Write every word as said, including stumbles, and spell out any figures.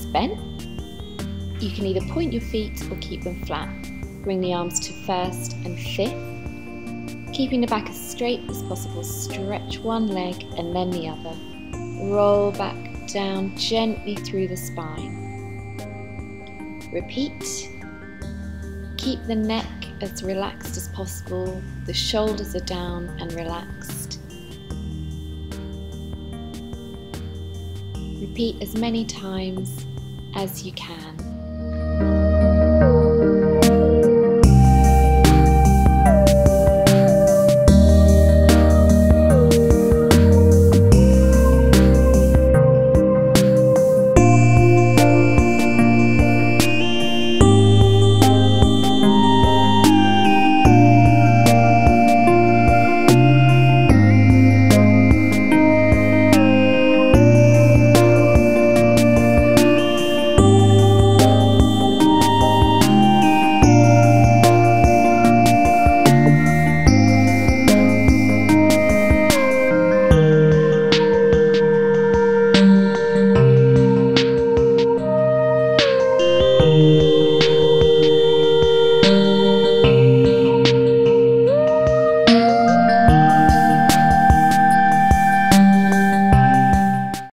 knees bent. You can either point your feet or keep them flat. Bring the arms to first and fifth. Keeping the back as straight as possible, stretch one leg and then the other. Roll back down gently through the spine. Repeat. Keep the neck as relaxed as possible. The shoulders are down and relaxed. Repeat as many times as you can.